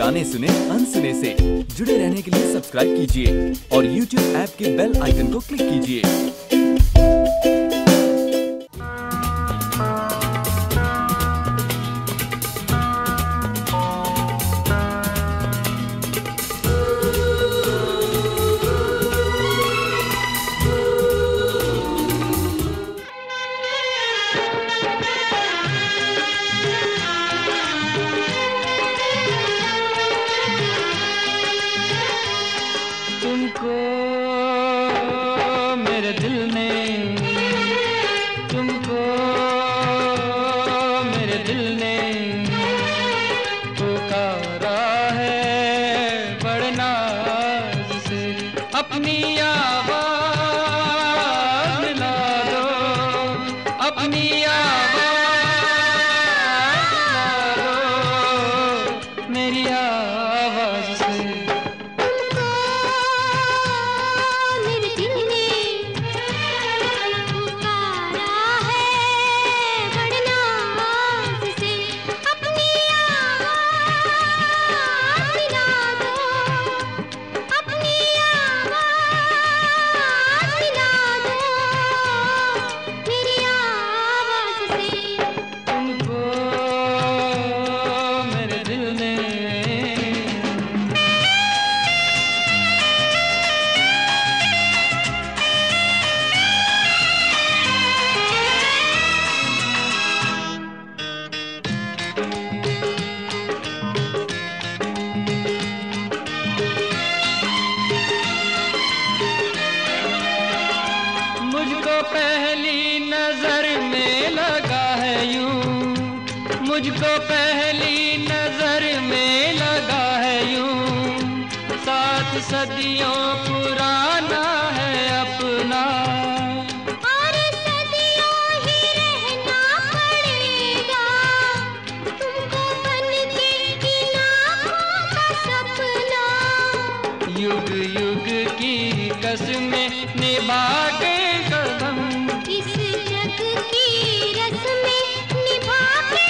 गाने सुने अनसुने से जुड़े रहने के लिए सब्सक्राइब कीजिए और YouTube ऐप के बेल आइकन को क्लिक कीजिए। मुझको पहली नजर में लगा है यूं, 7 सदियों पुराना है अपना, और सदियों ही रहना पड़ेगा तुमको बनके इलाकों का सपना। युग युग की कसमें निभा के कदम इस जग की रस्में निभा के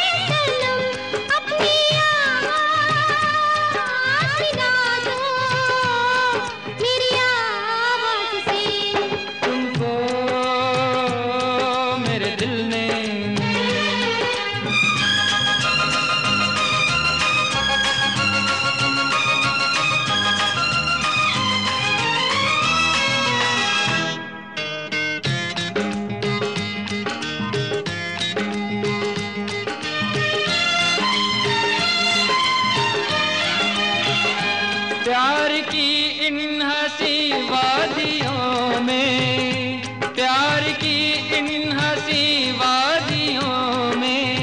प्यार की इन हंसी वादियों में, प्यार की इन हंसी वादियों में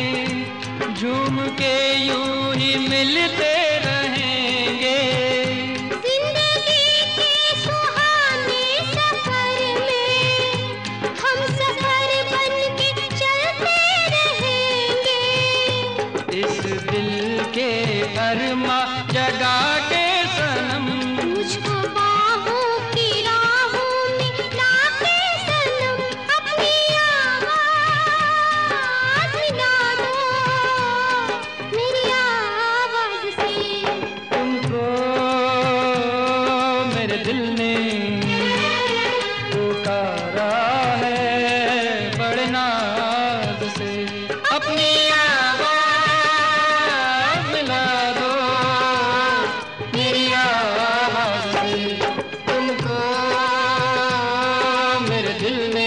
झूम के यूं ही मिलते रहेंगे। जिंदगी के सुहाने सफर में हम सफर बन के चलते रहेंगे। इस दिल के अरमा जगा के मुझको बाहों की राहों में लाके सनम अपनी आवाज़ मिला दो मेरी आवाज़ से। तुमको मेरे दिल ने पुकारा है बड़े नाज़ से, अपनी आवाज़ मिला दो मेरी आवाज़। तुमको मेरे दिल ने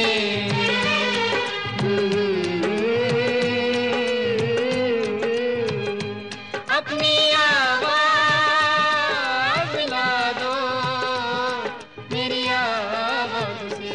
अपनी आवाज़ मिला दो मेरी आवाज़ से।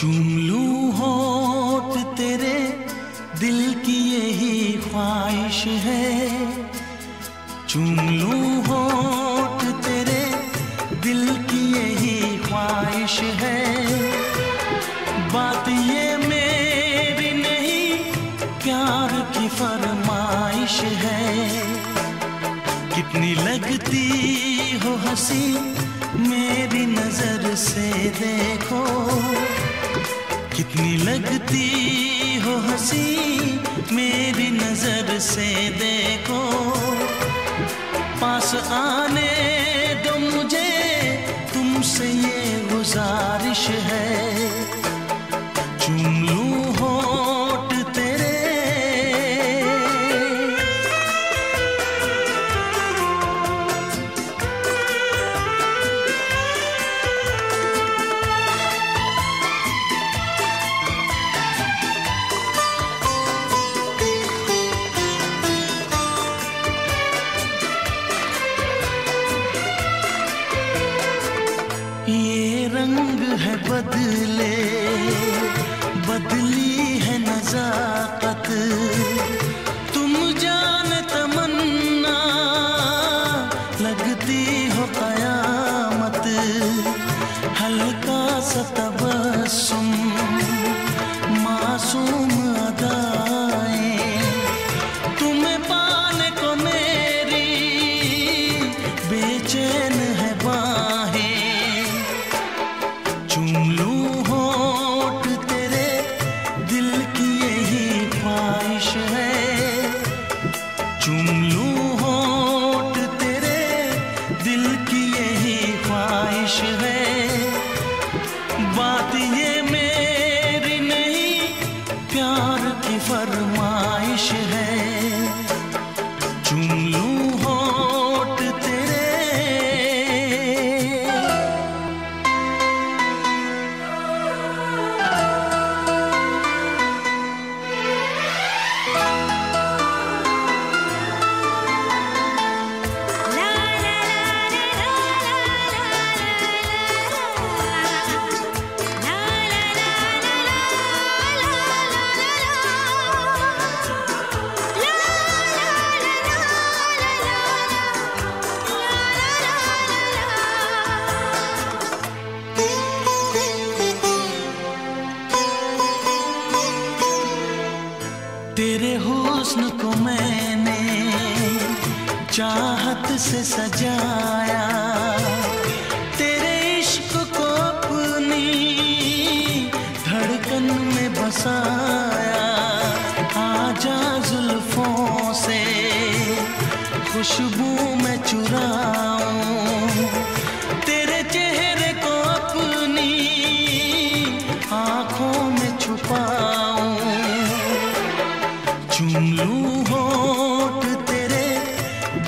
चूम लूं होंठ तेरे, दिल की यही ख्वाहिश है। चूम लूं होंठ तेरे, दिल की यही ख्वाहिश है। बात ये मेरी नहीं, प्यार की फरमाइश है। कितनी लगती हो हंसी, मेरी नजर से देखो। कितनी लगती हो हंसी, मेरी नजर से देखो। पास आने दो मुझे, तुमसे ये गुजारिश है। चूम लूं होंठ तेरे। ये रंग है बदले, बदली है नजाकत। तुम जान तमन्ना, लगती हो कयामत। हल्का सा तबस्सुम, मासूम अदाएं। तुम्हें पाने को मेरी बेचैन है बाहें। चूम लूं होंठ तेरे, दिल की यही ख्वाहिश है। चूम लूं होंठ तेरे, दिल की यही ख्वाहिश है। बात ये मेरी नहीं, प्यार की फरमाइश है। चूम लूं होंठ तेरे। तेरे हुस्न को मैंने चाहत से सजाया। तेरे इश्क को अपनी धड़कन में बसाया। आजा जुल्फों से खुशबू में चुराऊं। तेरे चेहरे को अपनी आंखों में छुपाऊं। चूम लूं होंठ तेरे,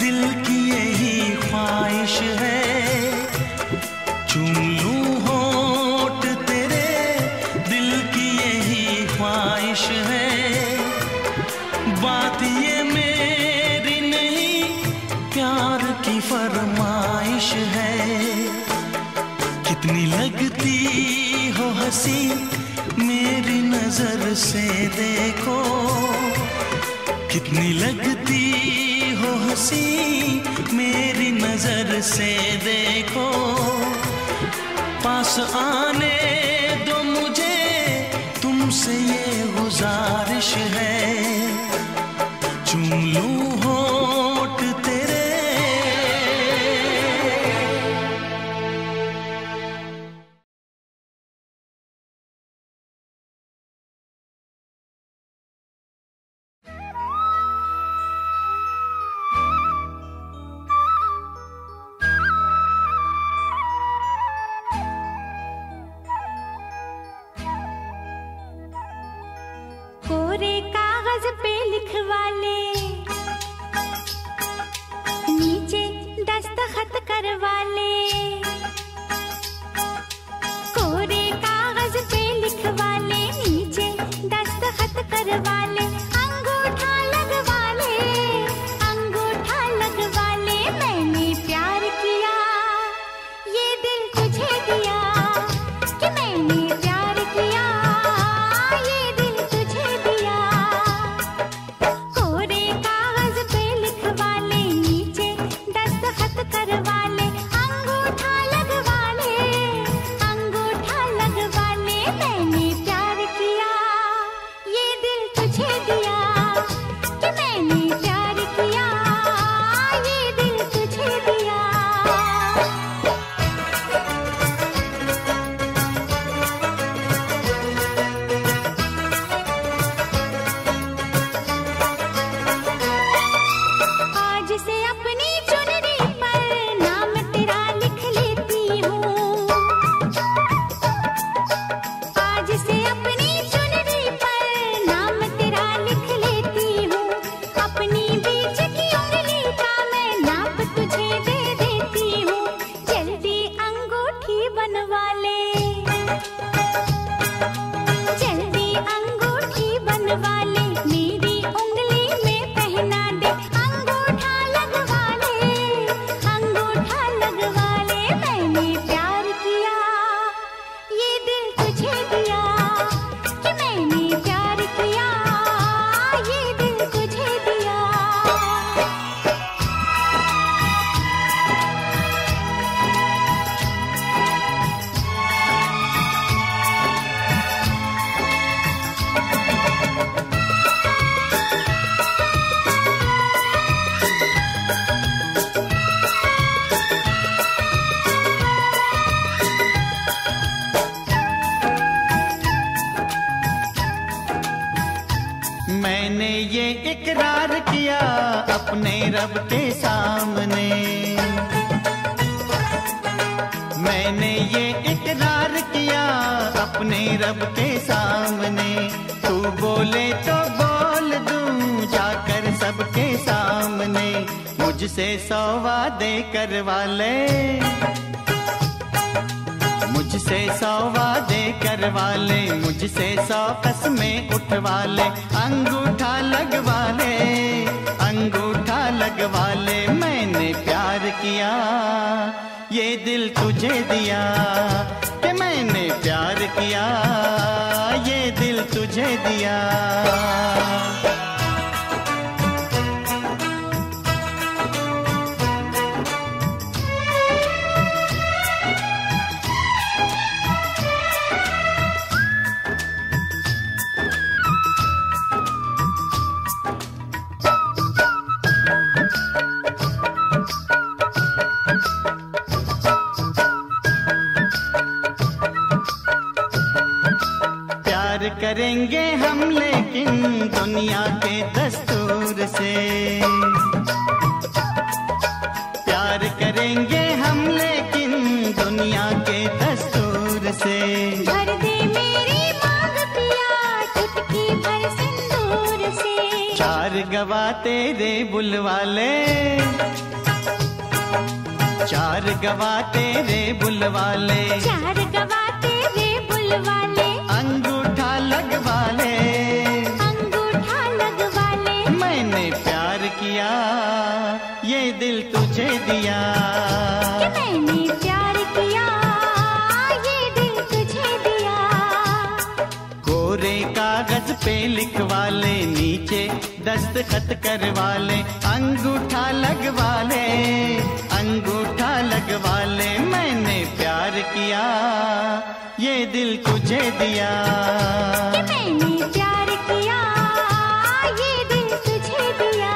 दिल की यही ख्वाहिश है। चूम लूं होंठ तेरे, दिल की यही ख्वाहिश है। बात ये मेरी नहीं, प्यार की फरमाइश है। कितनी लगती हो हंसी, मेरी नजर से देखो। कितनी लगती हो हंसी, मेरी नजर से देखो। पास आने दो मुझे, तुमसे ये गुजारिश है। चूम लूं होंठ तेरे। कोरे कागज पे लिखवाले, नीचे दस्तखत करवाले। कोरे कागज पे लिखवाले, नीचे दस्तखत करवाले। अंगूठा लगवाले, अंगूठा लगवाले। मैंने प्यार किया, ये दिल तुझे दिया। कि मैंने प्यार किया। बनवाले, चलती अंगूठी बनवाले, मेरी उंगली में पहना दे अंगूठा लगवाले, अंगूठा लगवाले। मैंने प्यार किया ये दिल तुझे दिया, कि मैंने प्यार किया ये दिल तुझे दिया। मैंने ये इकरार किया अपने रब के सामने, मैंने ये इकरार किया अपने रब के सामने। तू बोले तो बोल दूं जाकर सबके सामने, मुझसे सौ वादे करवा ले, मुझसे सौ वादे करवा ले, मुझसे सौ कसमें उठवा ले, अंगूठा लगवा ले, अंगूठा लगवा ले। मैंने प्यार किया ये दिल तुझे दिया, कि मैंने प्यार किया ये दिल तुझे दिया। करेंगे हम लेकिन दुनिया के दस्तूर से, प्यार करेंगे हम लेकिन दुनिया के दस्तूर से। भर दे मेरी मांग पिया चुटकी भर सिंदूर से, चार गवा तेरे बुलवाले, चार गवा तेरे बुलवाले, चार गवा तेरे बुलवाले, अंगूठा लगवा ले, अंगूठा लगवा ले। मैंने प्यार किया ये दिल तुझे दिया, कि मैंने प्यार किया ये दिल तुझे दिया। कोरे कागज पे लिखवा ले, नीचे दस्तखत करवा ले, अंगूठा लगवा ले, अंगूठा लगवा ले। मैंने प्यार किया ये दिल तुझे दिया, कि मैंने प्यार किया ये दिल तुझे दिया।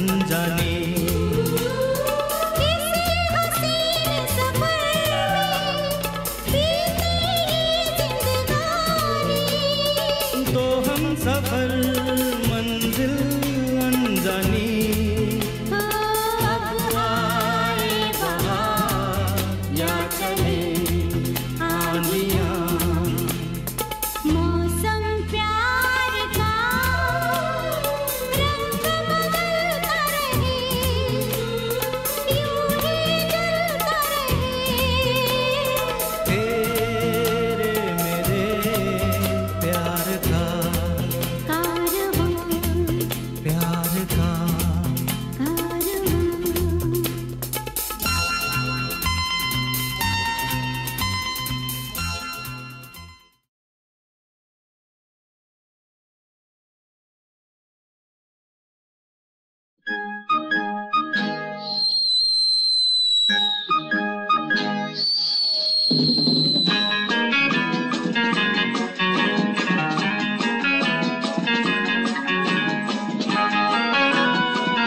अनजाने तो हम सफर मंजिल अनजाने या चले आंधियां मौसम प्यार का रंग बदलता रहे यूं ही जलता रहे तेरे मेरे प्यार का कारवां प्यार का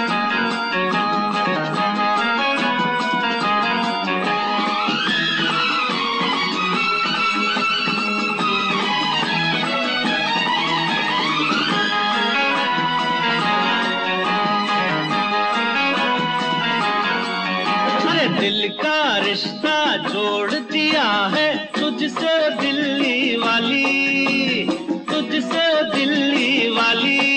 कारवां। दिल का रिश्ता जोड़ दिया है तुझसे दिल्ली वाली, तुझसे दिल्ली वाली।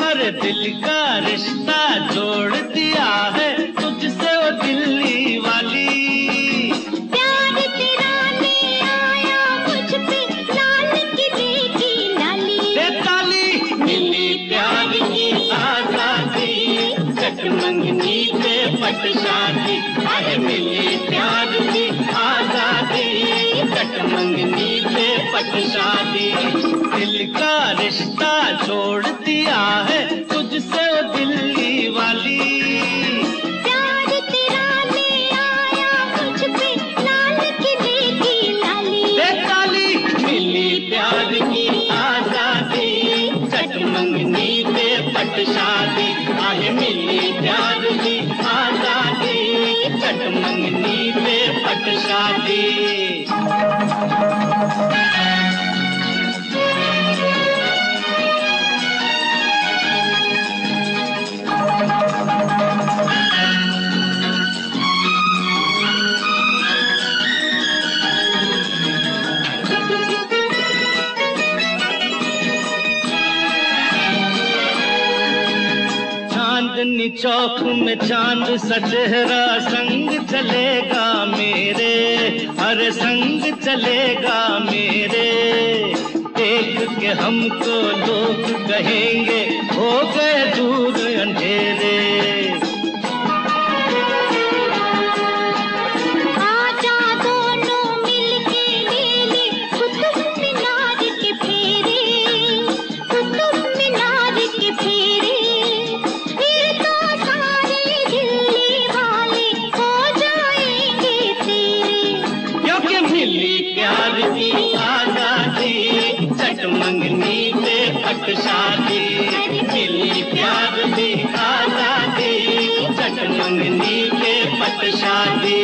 हर दिल का रिश्ता जोड़ दिया है तुझसे दिल्ली वाली। प्यार तेरा ले आया मुझ पे लाल की देगी लाली, दे ताली मिली प्यार की आजादी जट मंगनी पे पट शादी। मिली प्यार की आजादी कट मंगनी पे पट शादी। दिल का रिश्ता जोड़ दिया है तुझसे दिल्ली वाली। प्यार तेरा ले आया मुझ पे लाल की देगी लाली, दे ताली मिली प्यार की आजादी कट मंगनी पे पट शादी। आए मिली प्यार की आजादी कट मंगनी पे पट शादी। चांदनी चौक में चांद सा चेहरा संग चलेगा मेरे, हर संग चलेगा मेरे। देख के हमको लोग कहेंगे हो गए दूर अंधेरे। आजा दोनों मिलके ले ले कुतुब मीनार के फेरे, कुतुब मीनार के फेरे। मंगनी पे पट शादी मिली प्यार की आजादी जट मंगनी पे पट शादी।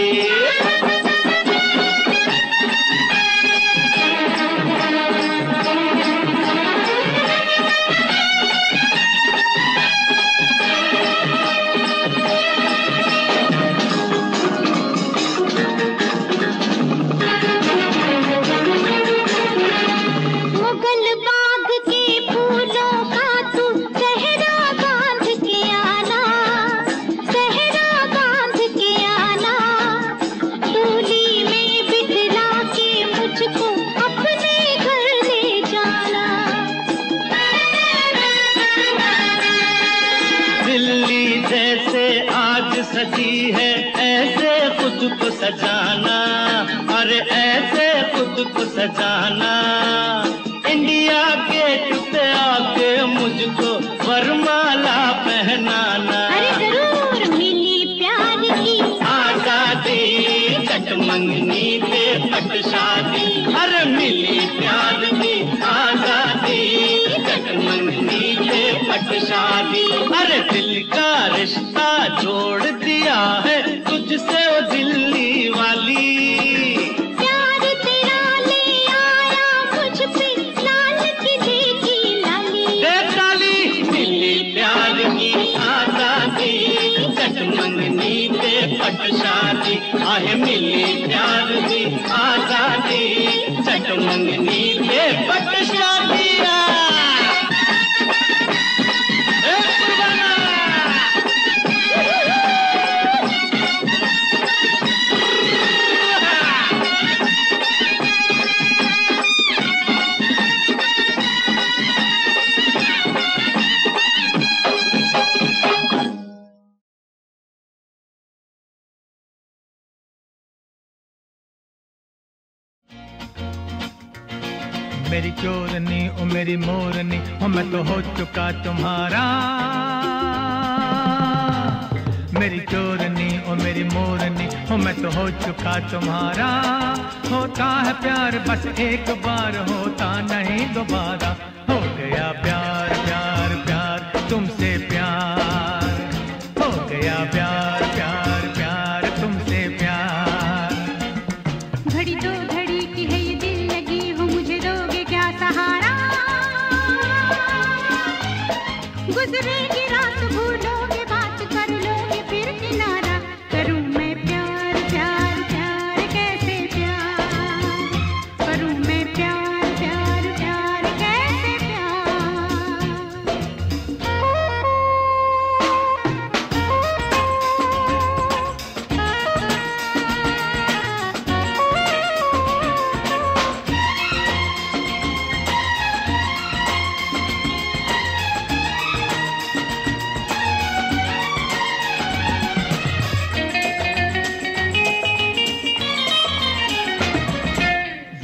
सजी है ऐसे खुद को सजाना, अरे ऐसे खुद को सजाना। इंडिया गेट पे आके मुझको वरमाला पहनाना। अरे जरूर मिली प्यार की आजादी जट मंगनी पे पट शादी। अरे मिली प्यार की आजादी जट मंगनी पे पट अब शादी, अरे दिल का रिश्ता जोड़ दिया है तुझसे वो दिल्ली वाली। प्यार तेरा ले आया मुझ पे लाल की देखी लाली। दे डाली मिली प्यार की आजादी, जग मंगनी पे पट शादी। आहे मिली प्यार की आजादी, जग मंगनी पे पट शादी। मेरी चोरनी ओ मेरी मोरनी, ओ मैं तो हो चुका तुम्हारा। मेरी चोरनी ओ मेरी मोरनी, ओ मैं तो हो चुका तुम्हारा। होता है प्यार बस एक बार, होता नहीं दोबारा। हो गया प्यार प्यार प्यार तुमसे प्यार, हो गया प्यार प्यार प्यार तुमसे प्यार। घड़ी तो घड़ी की है ये दिल लगी हो, मुझे दोगे क्या सहारा। गुजरेगी रात भूलोगे बात कर लोगे फिर किनारा। करूं मैं प्यार प्यार प्यार कैसे प्यार, करूं मैं प्यार प्यार प्यार कैसे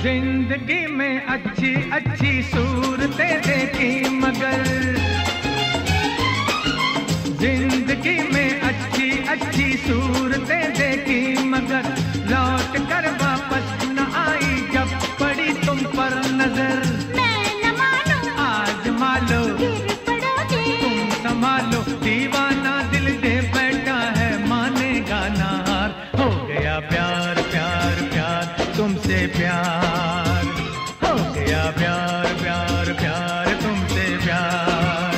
जिंदगी में अच्छी अच्छी सूरतें देखी मगर, जिंदगी में अच्छी अच्छी सूरतें देखी मगर, लौट कर वापस न आई जब पड़ी तुम पर नजर। मैं न मानो आज मालो तुम संभालो, दीवाना दिल दे बैठा है मानेगा ना हार। हो गया प्यार प्यार प्यार तुमसे प्यार, प्यार प्यार प्यार तुमसे प्यार।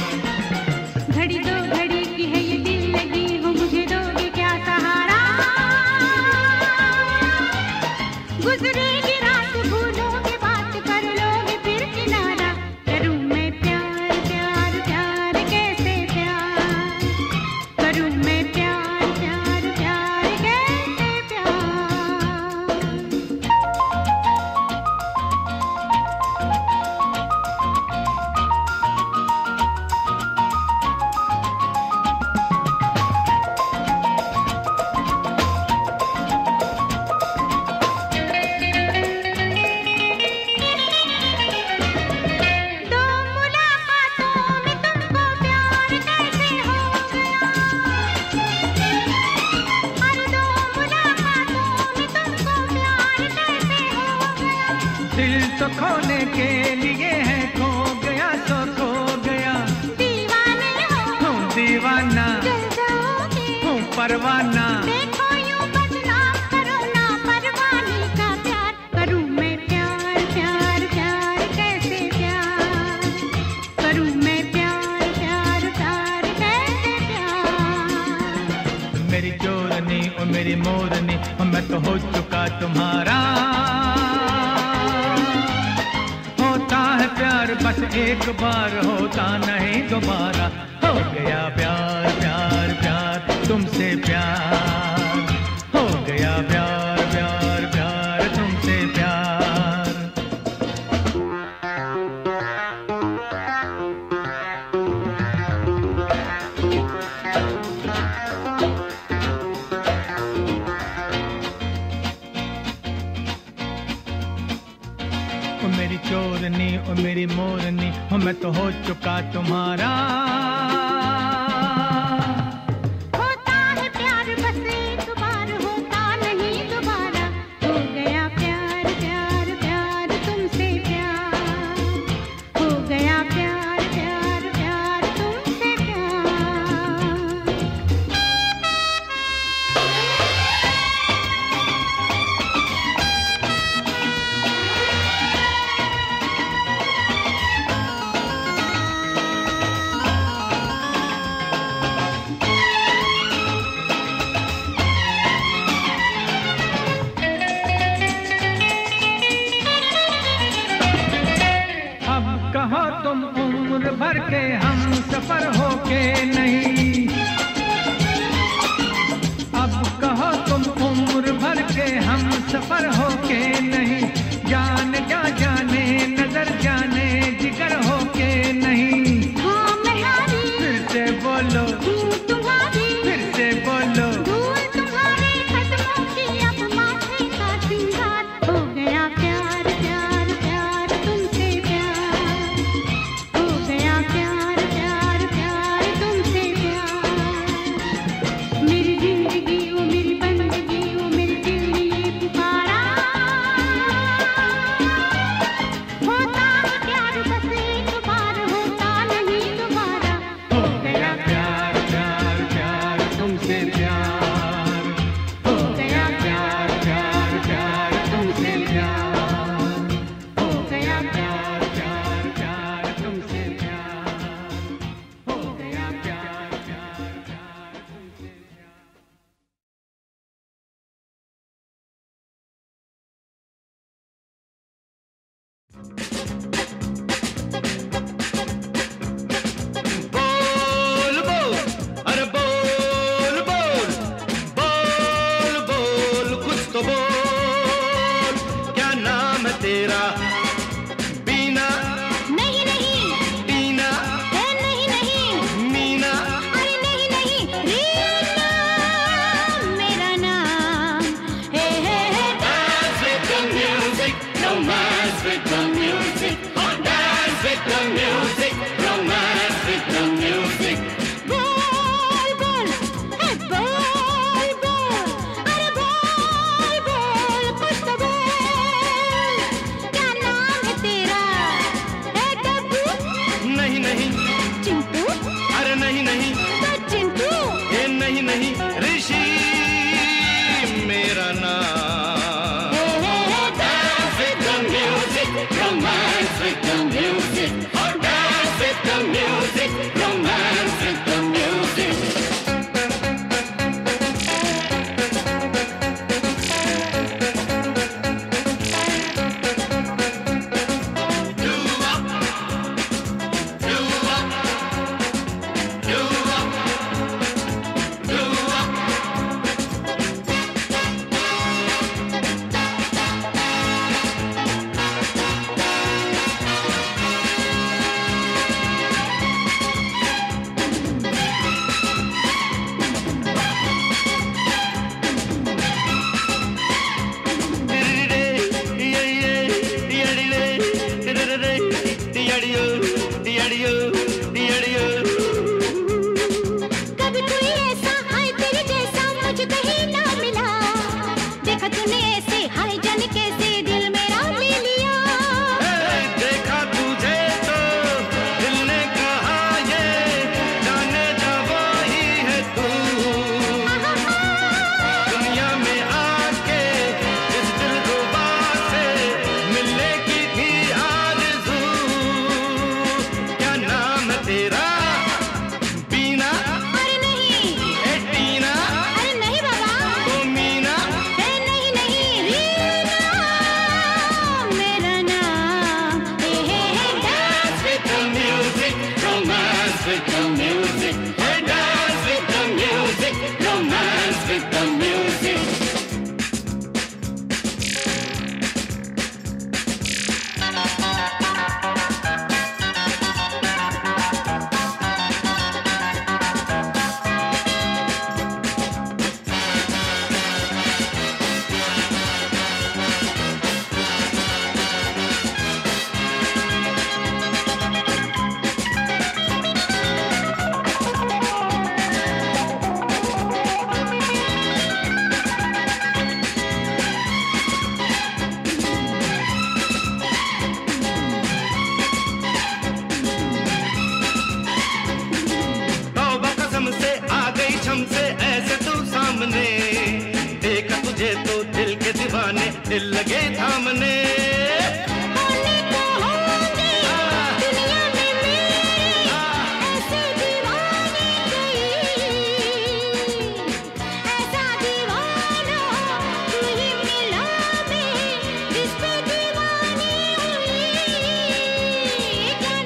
घड़ी दो घड़ी की है ये दिल लगी हो, मुझे दोगे क्या सहारा। गुजरेगी रात भूलोगे बात कर लोगे फिर किनारा। करूं मैं प्यार प्यार प्यार कैसे प्यार, करूं मैं प्यार प्यार प्यार कैसे प्यार। दिल तो खोने के लिए है, खो गया तो खो गया। दीवाने हो तुम दीवाना, जल जाओगे तुम परवाना। देखो यूं बदनाम करो ना परवाने का प्यार। करूं मैं प्यार प्यार प्यार कैसे प्यार, करूं मैं प्यार प्यार प्यार कैसे प्यार। मेरी चोरनी ओ मेरी मोरनी, मैं तो हो चुका तुम्हारा। प्यार बस एक बार, होता नहीं दोबारा। हो गया प्यार प्यार प्यार तुमसे प्यार, हो गया प्यार प्यार प्यार तुमसे प्यार। ओ मेरी चोरनी ओ मेरी मोरनी, ओ मैं तो हो चुका तुम्हारा। होता है प्यार बस एक बार, होता नहीं दोबारा। हो गया प्यार प्यार प्यार तुमसे प्यार, हो गया प्यार प्यार प्यार तुमसे। हो तुम उम्र भर के हम सफर हो के नहीं। अब कहो तुम उम्र भर के हम सफर हो के नहीं। जान जा जाने नजर जाने जिगर हो के नहीं। हाँ मैं हारी, फिर से बोलो भूल तुम्हारी, फिर से बोलो भूल तुम्हारे। खत्म की अब माथे का सिंगार हो गया प्यार प्यार प्यार तुमसे प्यार हो गया प्यार प्यार प्यार तुमसे प्यार। मेरी जिंदगी वो मेरी बंदगी वो मेरी दिल ने ये पुकारा होता है प्यार बस एक बार होता नहीं दोबारा। हो गया प्यार प्यार प्यार तुमसे प्यार हो गया प्यार प्यार प्यार तुमसे प्यार हो गया प्यार प्यार प्यार तुमसे प्यार हो गया प्यार प्यार प्यार तुमसे प्यार। बोल बोल अरे बोल बोल बोल बोल कुछ तो बोल। क्या नाम है तेरा? बीना नहीं नहीं टीना नहीं नहीं मीना अरे नहीं नहीं रीना। मेरा नाम है Dance with the music, romance with the music, dance with the music, romance with the music, बोल बोल है बोल बोल अरे बोल बोल कुछ तो बोल। क्या नाम है तेरा? है डब्बू नहीं नहीं चिंटू अरे नहीं नहीं तो चिंटू ये नहीं नहीं ऋषि मेरा नाम। Dance with the music, romance with the music, dance with the music, romance with the music. Do up, do up, do up, do up. कभी कोई ऐसा हाय तेरे जैसा मुझे कहीं ना मिला। देखा तूने ऐसे हाय जाने कैसे दिल मेरा ले लिया। देखा तुझे तो दिल ने कहा ये जाने जा वही है तू। दुनिया में आके इस दिल को से मिलने की थी आरज़ू। क्या नाम है तेरा? बीना अरे नहीं ए टीना अरे नहीं बाबा तो मीना है नहीं नहीं रीना। मेरा नाम है Dance with the music, romance with the music, dance with the music, romance with the music. तौबा कसम से आ गई छम से ऐसे तू सामने। देखा तुझे तो दिल के दीवाने दिल लगे थामने। होने को होंगे दुनिया में मेरे ऐसे दीवाने कोई। ऐसा दीवाना तू ही मिला मैं जिस पे दीवानी हुई। क्या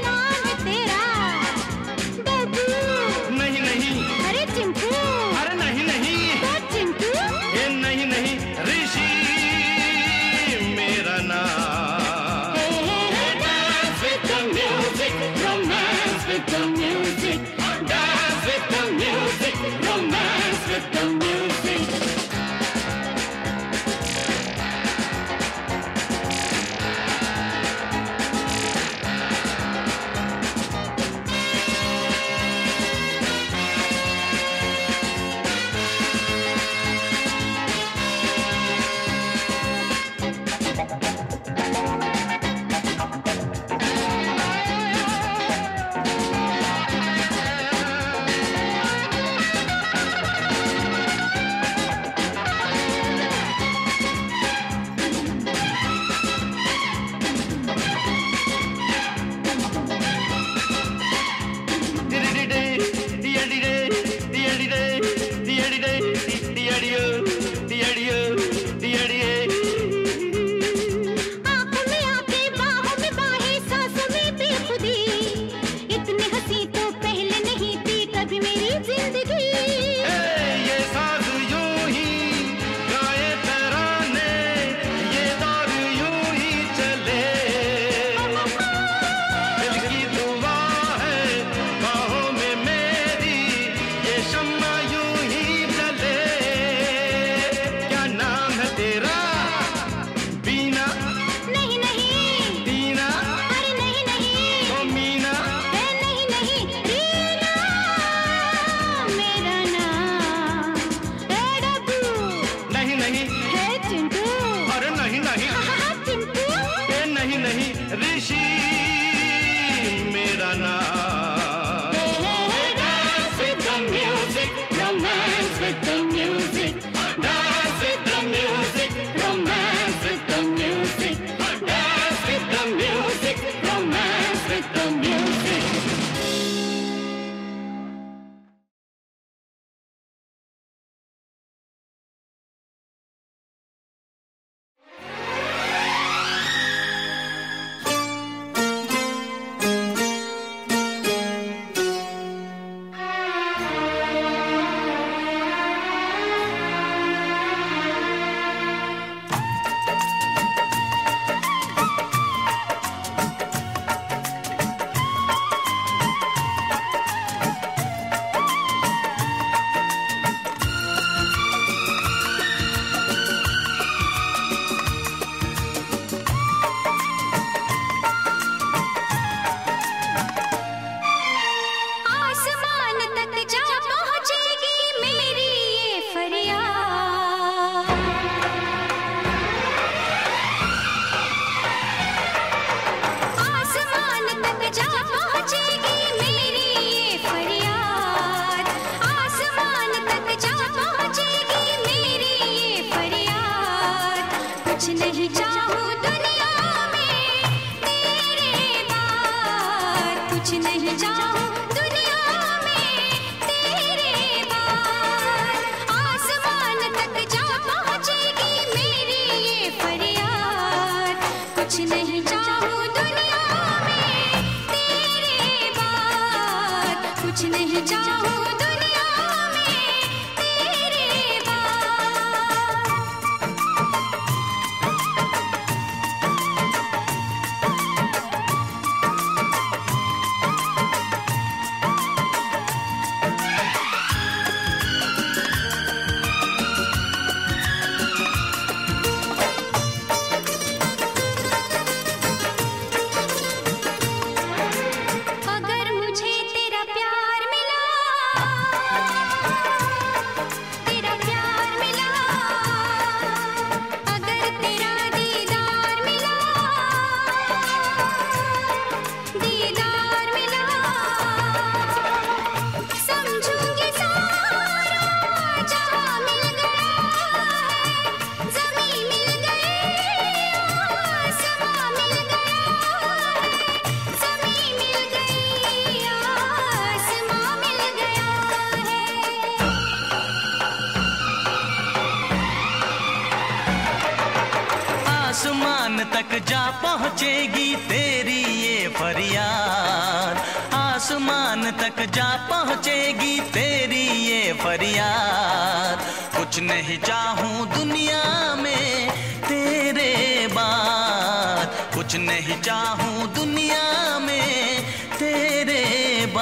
with the music, dance with the music, romance with the music. मेरा नाम dance with the music, romance with the music, dance with the music, romance with the music, dance with the music, romance with the music. आसमान तक जा पहुँचेगी तेरी ये फरियाद, आसमान तक जा पहुँचेगी तेरी ये फरियाद। कुछ नहीं चाहूँ दुनिया में तेरे बाद, कुछ नहीं चाहूँ दुनिया में तेरे बाद।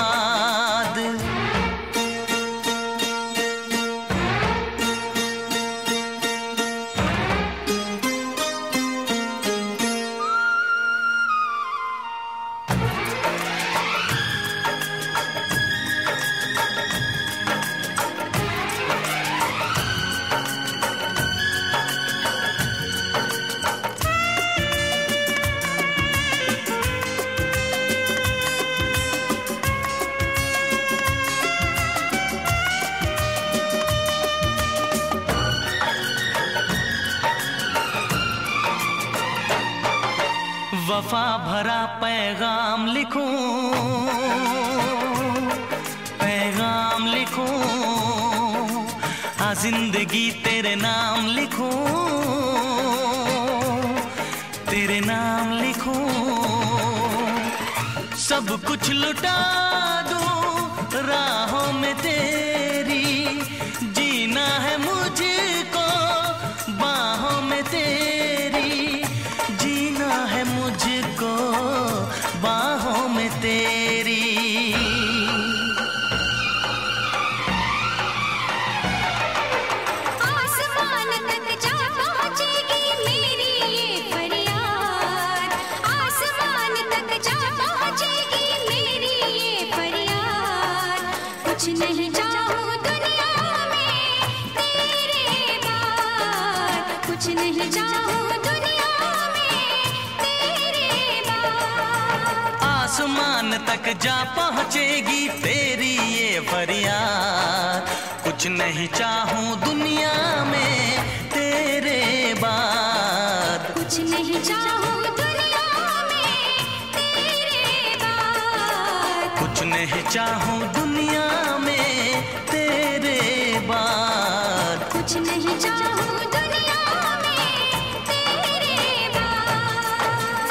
वफा भरा पैगाम लिखूं, पैगाम लिखूं, आ जिंदगी तेरे नाम लिखूं, तेरे नाम लिखूं। सब कुछ लुटा दूं राहों में तेरी, जीना है मुझको बाहों में तेरी, जीना है मुझको बाहों में तेरी। नहीं चाहूं दुनिया में तेरे बाद, कुछ नहीं चाहूं दुनिया में तेरे बाद। आसमान तक जा पहुंचेगी तेरी ये फरियाद, कुछ नहीं चाहूं दुनिया में तेरे बाद, कुछ नहीं चाहूं दुनिया में तेरे बाद, कुछ नहीं चाहूं दुनिया तेरे बाद, कुछ नहीं चाहूं दुनिया में तेरे बाद।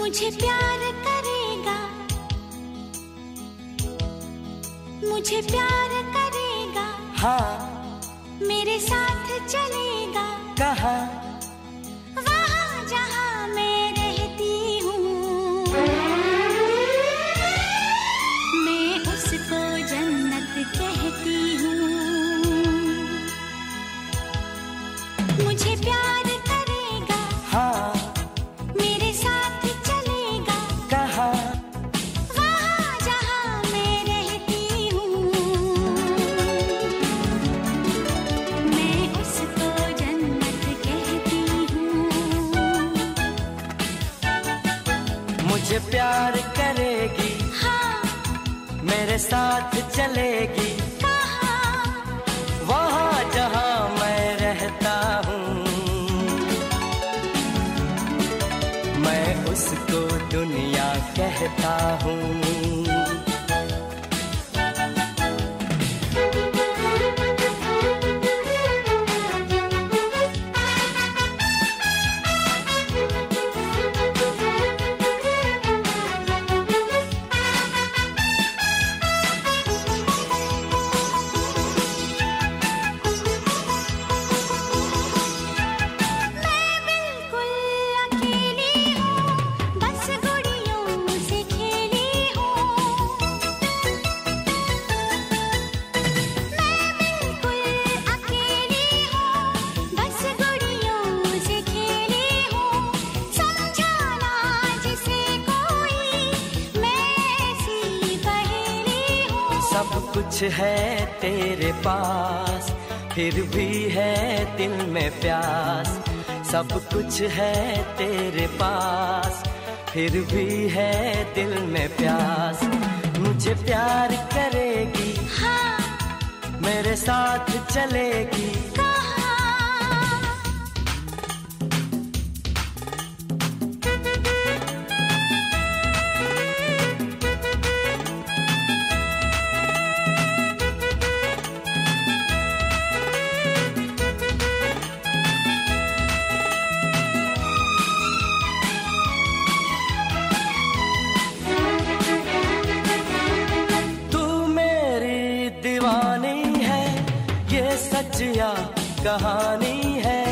मुझे प्यार करेगा, मुझे प्यार करेगा, हाँ मेरे साथ चलेगा, कहाँ वहाँ जहाँ मैं रहती हूँ। मैं उसको जन्नत कहती हूँ। मुझे प्यार करेगा, हाँ मेरे साथ चलेगा, कहा वहाँ जहाँ मैं रहती हूँ। मैं उसको जन्नत कहती हूँ। मुझे प्यार करेगी, हाँ मेरे साथ चलेगी, कहा वहाँ जहाँ मैं रहता हूँ। उसको दुनिया कहता हूँ। कुछ है तेरे पास फिर भी है दिल में प्यास, सब कुछ है तेरे पास फिर भी है दिल में प्यास। मुझे प्यार करेगी, हाँ मेरे साथ चलेगी, कहानी है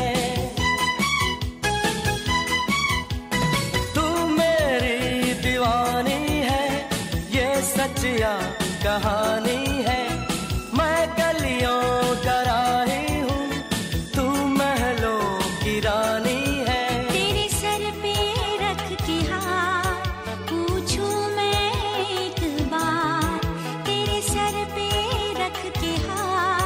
तू मेरी दीवानी है, ये सच्चिया कहानी है। मैं गलियों का राही हूँ, तू महलों की रानी है। तेरे सर पे रख के हाथ पूछूं मैं एक बार, तेरे सर पे रख के हाथ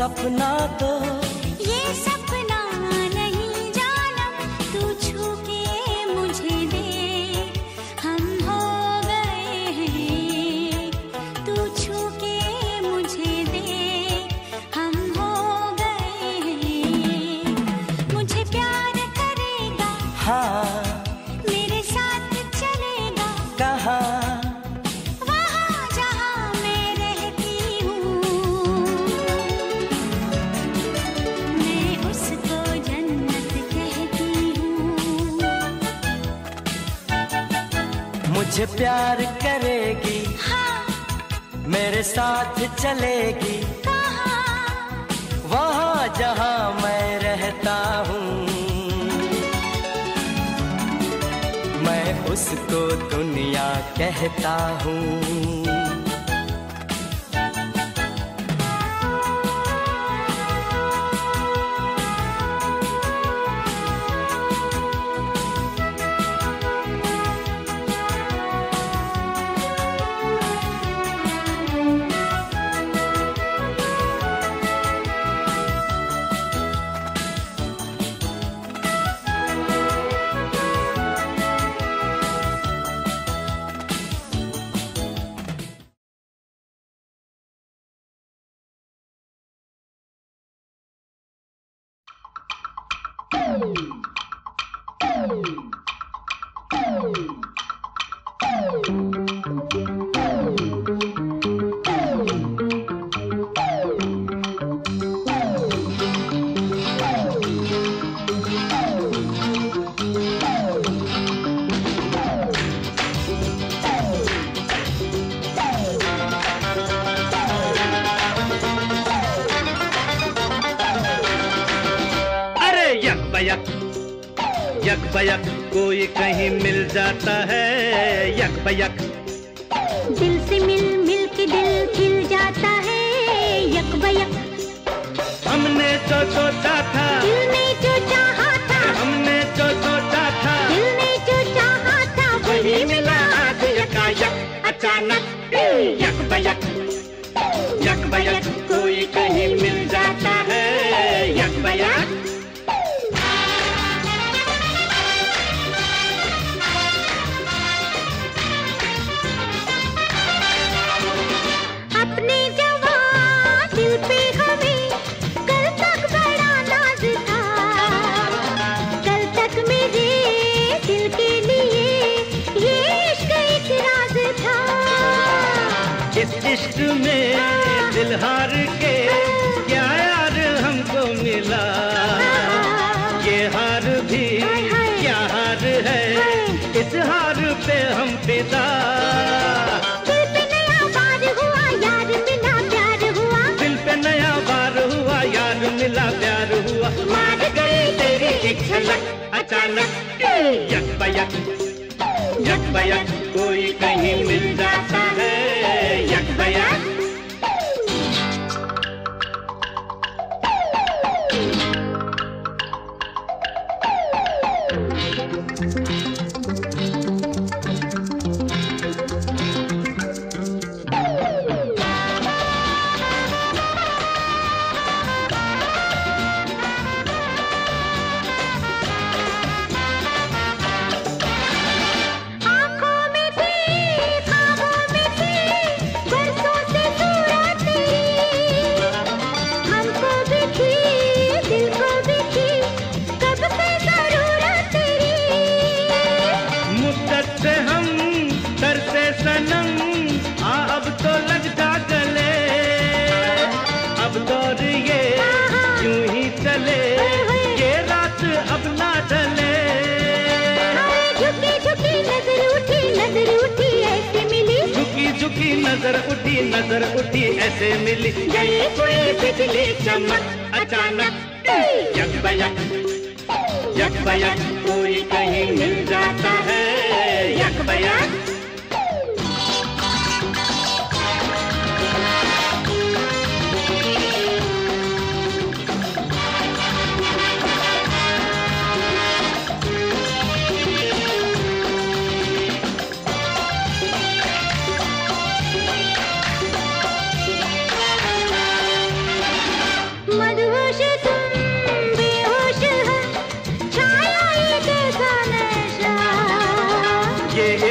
सपना तो ये सपना नहीं जानम, तू छू के मुझे दे, हम हो गए हैं, तू छू के मुझे दे, हम हो गए हैं। मुझे प्यार करेगा, हाँ मेरे साथ चलेगा, कहाँ मुझे प्यार करेगी, हाँ मेरे साथ चलेगी, कहाँ वहाँ जहाँ मैं रहता हूँ। मैं उसको दुनिया कहता हूँ। यक कोई कहीं मिल जाता है, यक बयक दिल से मिल मिल के दिल खिल जाता है, यक बयक हमने जो सोचा था दिल ने जो चाहा था, हमने जो सोचा था दिल ने जो चाहा था, वही मिला आज यकायक अचानक, यक बयक। यक बयक कोई कहीं मिल जाता है, यक बयक। में दिल हार के क्या यार हमको मिला, ये हार भी क्या हार है, इस हार पे हम फिदा। दिल पे नया वार हुआ यार मिला प्यार हुआ, दिल पे नया वार हुआ यार मिला प्यार हुआ, मार गई तेरी एक झलक अचानक, यक बयक। यक बयक कोई कहीं मिल जाता है, यक बयक। नजर उठी, नजर उठी ऐसे मिली, गई कोई बिजली चमक अचानक, यक बयक। यक बयक कोई कहीं मिल जाता है, यक बयक।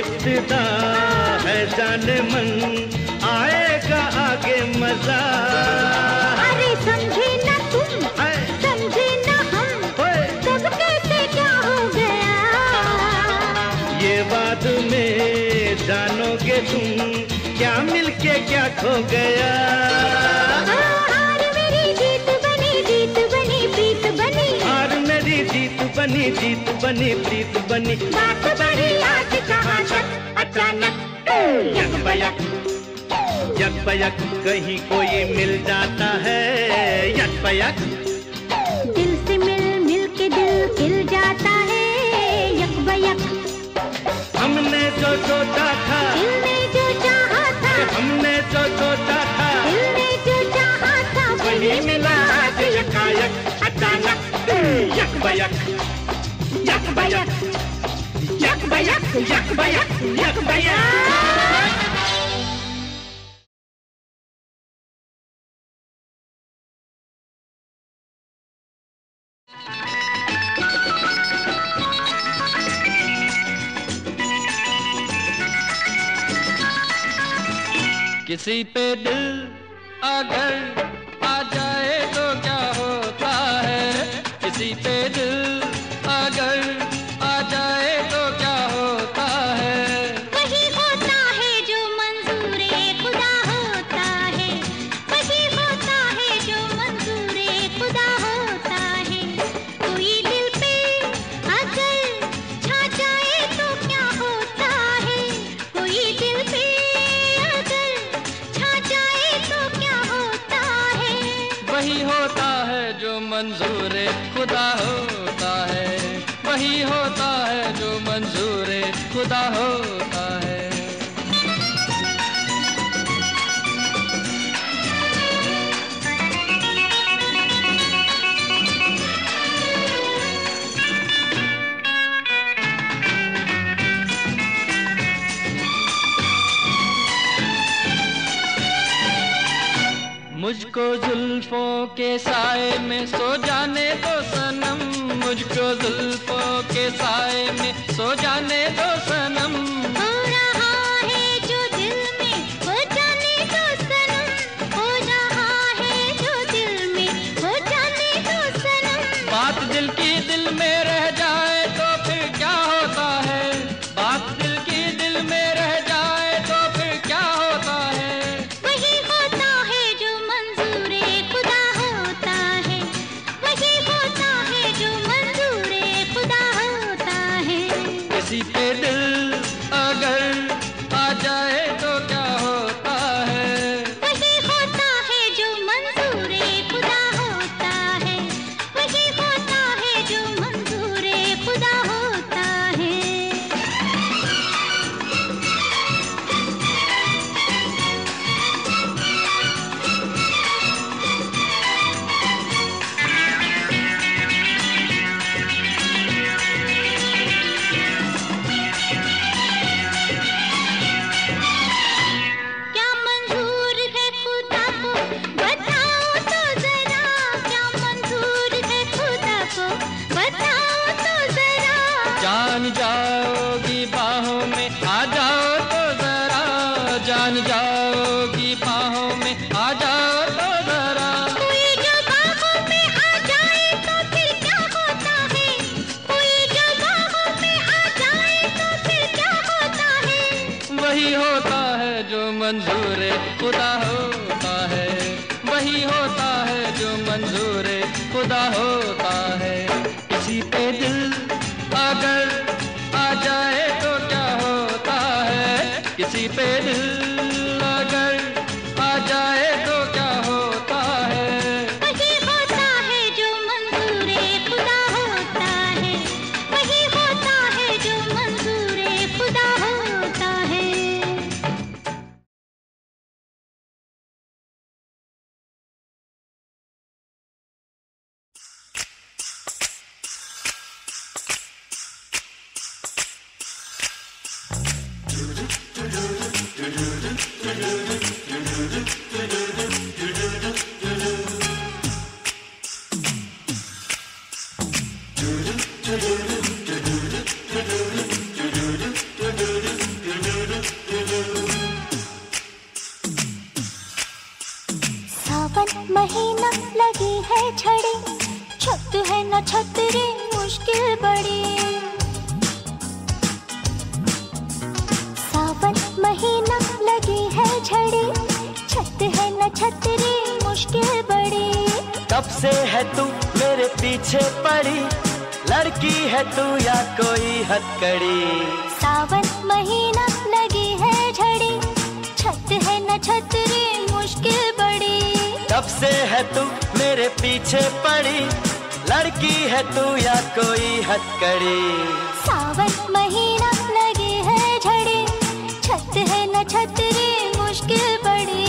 इब्तिदा है जान मन आएगा आगे मजा। अरे समझे ना तुम समझे ना हम सब कैसे क्या हो गया। ये बात में जानोगे तुम क्या मिलके क्या खो गया। हार मेरी जीत बनी जीत बनी प्रीत बनी। हार मेरी जीत बनी प्रीत बनी। बात बड़ी आज कहाँ तक अचानक यक पयक कहीं कोई मिल जाता है। यक पयक दिल से मिल मिल के दिल खिल जाता है। यक पयक हमने जो सोचा था दिल ने जो चाहा था। हमने जो सोचा था दिल ने जो चाहा था वही मिला आज यकायक अचानक। यक पयक यक पयक यक पयक यक पयक यक पयक। किसी पे दिल अगर आ जाए तो क्या होता है। किसी पे दिल अगर आ जाए तो क्या होता है। वही होता है जो मंजूरे खुदा होता है। वही होता है जो मंजूरे खुदा होता है। कोई दिल पे अगर छा जाए तो क्या होता है। कोई दिल पे वही होता है जो मंजूरे खुदा होता है। वही होता है जो मंजूरे खुदा होता है। मुझको जुल्फों के साए में सो जाने दो सनम। मुझको जुल्फों के साए में सो जाने दो सनम। हो रहा है जो दिल में हो जाने दो सनम। हो रहा है जो दिल में हो जाने दो सनम। बात दिल की दिल में रह जाए तो फिर क्या होता है। बात दिल की दिल में रह जाए तो फिर क्या होता है। वही होता है किसी पे दिल अगर आ जाए तो क्या होता है। वही होता है जो मंजूरे खुदा होता है। वही होता है जो मंजूरे खुदा होता जान जाओगी बाहों में आ जाओ तो जरा। जान जाओगी बाहों में आ जाओ तो जरा। कोई जो बाहों में आ जाए तो फिर क्या होता है। कोई जो बाहों में आ जाए तो फिर क्या होता है। वही होता है जो मंजूरे खुदा होता है। वही होता है जो मंजूरे खुदा होता है। किसी पे दिल अगर आ जाए तो क्या होता है। किसी पे दिल अगर आ जाए तो क्या होता है। वही होता है जो मंजूरे खुदा होता है। वही होता है जो मंजूरे खुदा होता है। मुश्किल बड़ी, सावन महीना लगी है झड़ी, छत है न छतरी मुश्किल बड़ी। कब से है तू मेरे पीछे पड़ी, लड़की है तू या कोई हथकड़ी। सावन महीना लगी है झड़ी, छत है न छतरी मुश्किल बड़ी। कब से है तू मेरे पीछे पड़ी, लड़की है तू या कोई हथकड़ी। सावन महीना लगी है झड़ी, छत है न छतरी मुश्किल बड़ी।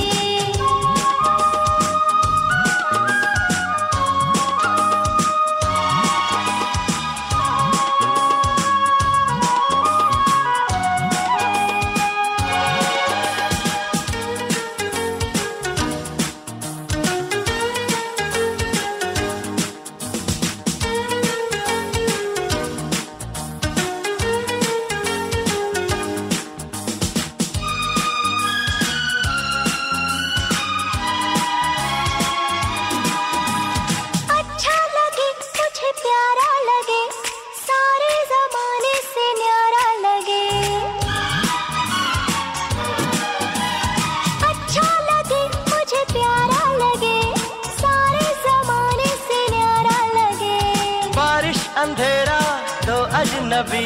अंधेरा तो अजनबी,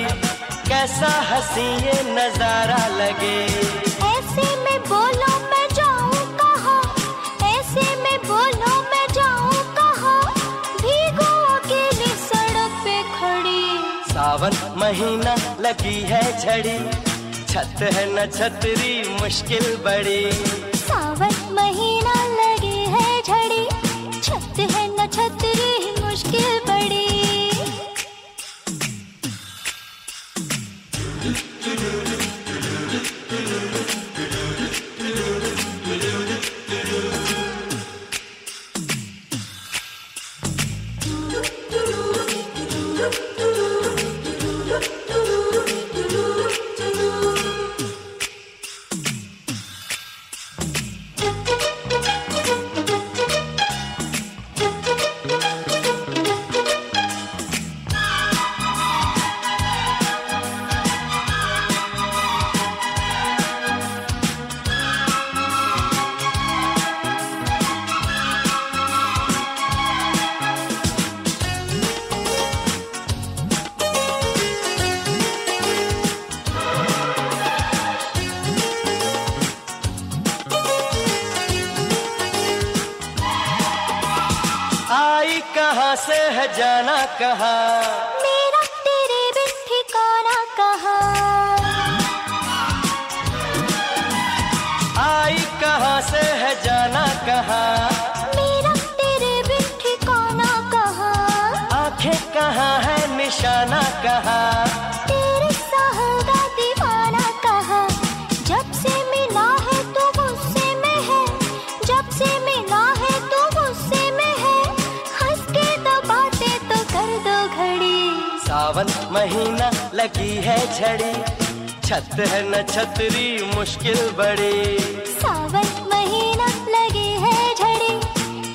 कैसा हंसी ये नजारा लगे। ऐसे में बोलो मैं जाऊं कहां, ऐसे में बोलो मैं जाऊं कहां, भीगो अकेली सड़क पे खड़ी। सावन महीना लगी है झड़ी, छत है न छतरी मुश्किल बड़ी। सावन महीना लगी है झड़ी, छत है न छतरी मुश्किल बड़ी। कहाँ से है जाना कहाँ, मेरा तेरे बिन ठिकाना कहाँ। आई कहाँ से है जाना कहाँ, मेरा तेरे बिन ठिकाना कहाँ। आंखें कहाँ है निशाना कहाँ, तेरे सहगा दीवाना कहाँ। जब से मिला है तो गुस्से में है, जब से मिला है तो गुस्से में है, सावन महीना लगी है झड़ी, छत है न छतरी मुश्किल बड़ी। सावन महीना लगी है झड़ी,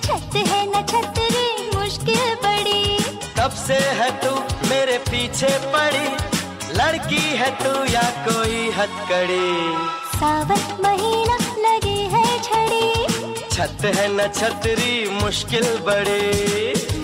छत है न छतरी मुश्किल बड़ी। कब से है तू मेरे पीछे पड़ी, लड़की है तू या कोई हथकड़ी। सावन महीना लगी है झड़ी, छत है न छतरी मुश्किल बड़ी।